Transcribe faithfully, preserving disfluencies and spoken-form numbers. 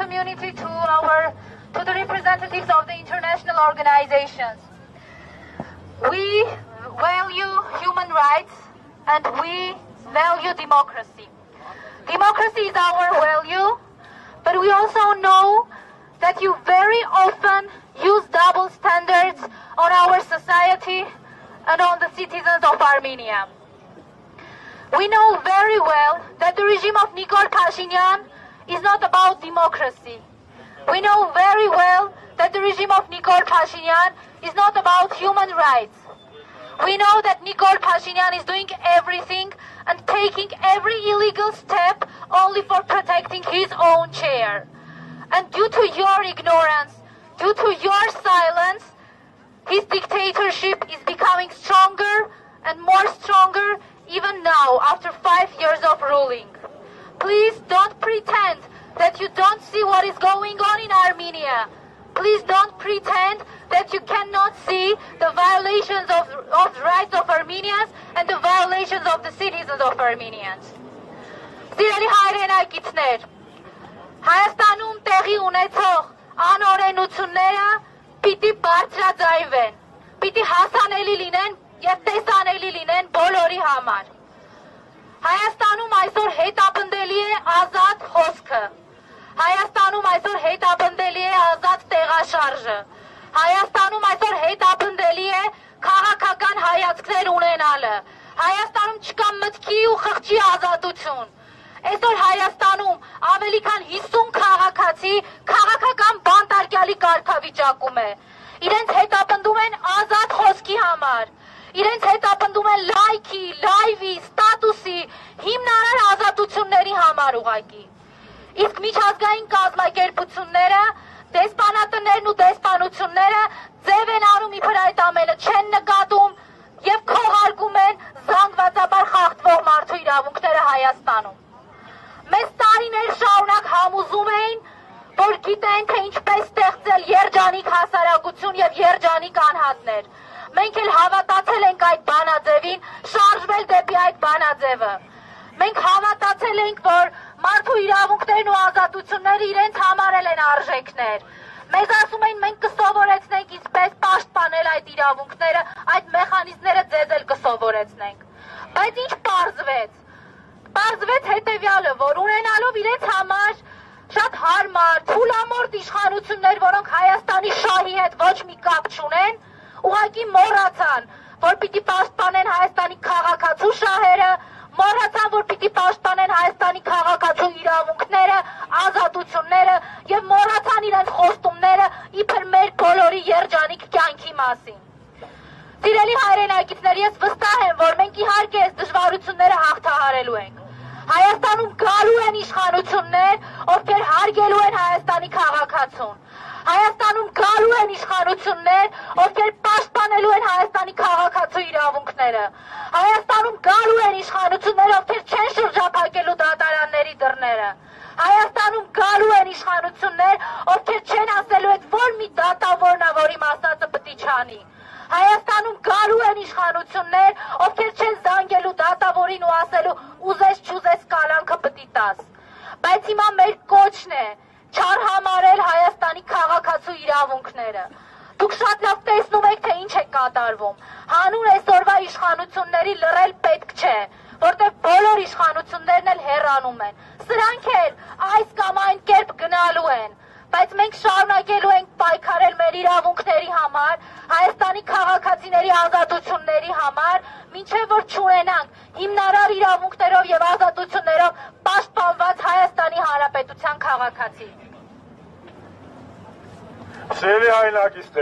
community to our to the representatives of the international organizations. We value human rights and we value democracy. Democracy is our value, but we also know that you very often use double standards on our society and on the citizens of Armenia. We know very well that the regime of Nikol Pashinyan is not about democracy. We know very well that the regime of Nikol Pashinyan is not about human rights. We know that Nikol Pashinyan is doing everything and taking every illegal step only for protecting his own chair. And due to your ignorance, due to your silence, his dictatorship is becoming stronger and more stronger even now after five years of ruling. Please don't pretend that you don't see what is going on in Armenia. Please don't pretend that you cannot see the violations of, of the rights of Armenians and the violations of the citizens of Armenians. Սիրելի հայրենակիցներ, Հայաստանում տեղի ունեցող անօրենությունները պիտի բարձրաձայնվեն, պիտի հասանելի լինեն եւ տեսանելի լինեն բոլորի համար։ Հայաստանում այսօր հետապնդելի է ազատ խոսքը։ Հայաստանում այսօր հետապնդելի է ազատ տեղաշարժը, Հայաստանում այսօր հետապնդելի է քաղաքական հայացքներ ունենալը, Հայաստանում չկա մտքի ու խղճի ազատություն, այսօր Հայաստանում ավելի քան հիսուն քաղաքացի քաղաքական բանտարկյալի կարգավիճակում է, իրենց հետապնդում են ազատ խոսքի համար, իրենց հետապնդում են լայքի, լայվի, ստատուսի, հիմնարար ազատությունների համար ուղղակի։ Իսկ միջազգային կազմակերպությունները, դեսպանատներն ու դեսպանությունները ձև են արում իբր այդ ամենը չեն նկատում եւ քողարկում են զանգվածաբար խախտվող մարդու իրավունքները Հայաստանում։ Մեզ տարիներ շարունակ համոզում էին, որ գիտեն թե ինչպես ստեղծել երջանիկ հասարակություն եւ երջանիկ անհատներ։ Մենք էլ հավատացել ենք այդ բանաձևին, շարժվել դեպի այդ բանաձևը։ Մենք հավատացել ենք, որ մարդու իրավունքներն ու ազատությունները իրենց համարել են արժեքներ։ Մեզ ասում են մենք կսովորեցնենք ինչպես պաշտպանել այդ իրավունքները, այդ մեխանիզմները ձեզ էլ կսովորեցնենք։ Բայց ինչ պարզվեց։ Պարզվեց հետևյալը, որ ունենալով իրենց համար շատ հարմար, թուլամորթ իշխանություններ, որոնք Հայաստանի շահի հետ ոչ մի կապ չունեն, ուղղակի մոռացան, որ պիտի պաշտպանեն Հայաստանի քաղաքացու շահերը, մոռացան, որ պիտի պաշտպանեն Հայաստանի քաղաքացու իրավունքները, ազատությունները եւ մոռացան իրենց խոստումները իբր մեր բոլորի երջանիկ կյանքի մասին։ Սիրելի հայրենակիցներ, ես վստահ եմ, որ մենք իհարկե այս դժվարությունները հաղթահարելու ենք։ Հայաստանում գալու են իշխանություններ, ովքեր հարգելու են Հայաստանի քաղաքացուն։ Հայաստանում գալու են իշխանություններ, ովքեր պաշտպանելու են Հայաստանի քաղաքացու իրավունքները։ Հայաստանում գալու են իշխանություններ, ովքեր չեն շրջափակելու դատարանների դռները։ Հայաստանում գալու են իշխանություններ, ովքեր չեն ասելու այդ որ մի դատավորն է, որի մասնածը պետք է չանի։ Հայաստանում գալու են իշխանություններ, ովքեր չեն զանգելու դատավորին ու ասելու ուզես չուզես կալանքը պետք է տաս։ Բայց հիմա մեր կոչն է չար համարել Հայաստանի քաղաքացու իրավունքները։ Դուք շատ լավ տեսնում եք, թե ինչ է կատարվում։ Հանուն այսօրվա իշխանությունների լռել պետք չէ, որտեղ բոլոր իշխանություններն էլ հեռանում են։ Սրանք էլ այս կամ այն կերպ գնալու են, բայց մենք շարունակելու ենք պայքարել մեր իրավունքների համար, Հայաստանի քաղաքացիների ազատությունների համար, մինչև որ չունենանք հիմնարար իրավունքներով եւ ազատություններով պաշտպանված Հայաստանի Հանրապետության քաղաքացի։ Սիրելի հայրենակիցներ